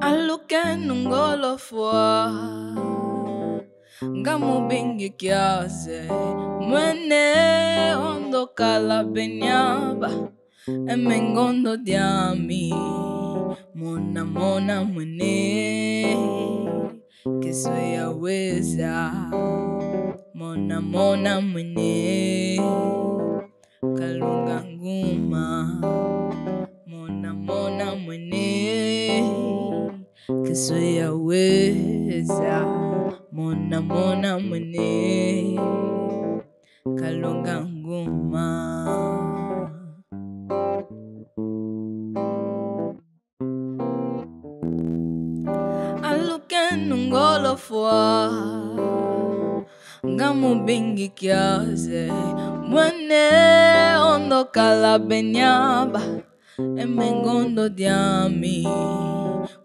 Alukenu ngolo fwa Gamu bingi kiaze Mwene ondo kala benyaba Emengondo diami Mona mona mwene Keswe ya weza Mona mona mwene Kalunga nguma Mona mona mwene Que soy a huesa, mona mona mone, kalonga nguma. Aluken ngolo fwa, gamu bingi kiaze, mone ondo kala benyaba, emengondo diami.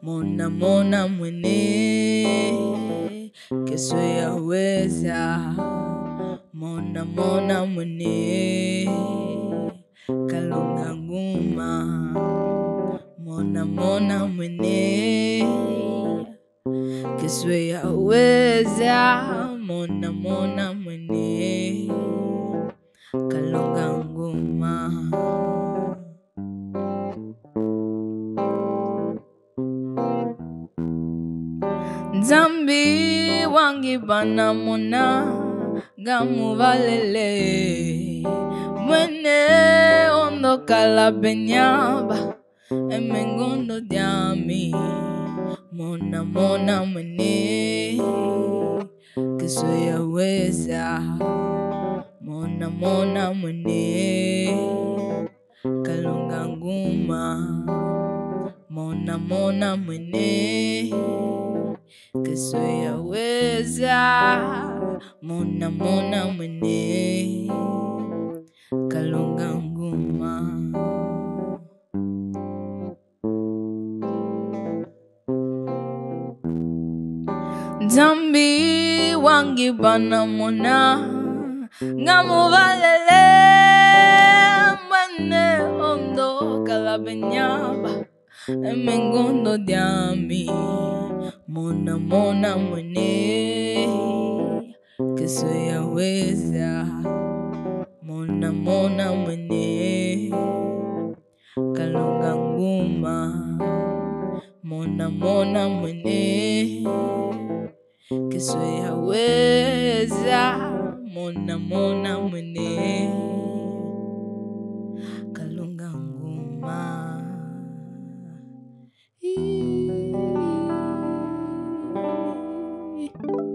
Mona mona mwene que soy a huesa Mona mona mwene kalonga nguma Mona mona mwene que soy a huesa Mona mona mwene kalonga nguma. Zambi wangi bana mona gamu valele Mwene ondo kala benyaba emengondo diami Mona mona mwene que soy a huesa Mona mona mwene kalonga nguma Mona mona mwene que soy a huesa Mona mona mwene kalonga nguma. Zambi wangi bana mona ngamu valele Mwene ondo kala benyaba emengondo diami Mona mona mwene que soy a huesa Mona mona mwene kalonga nguma Mona mona mwene que soy a huesa Mona mona mwene kalonga nguma. Thank you.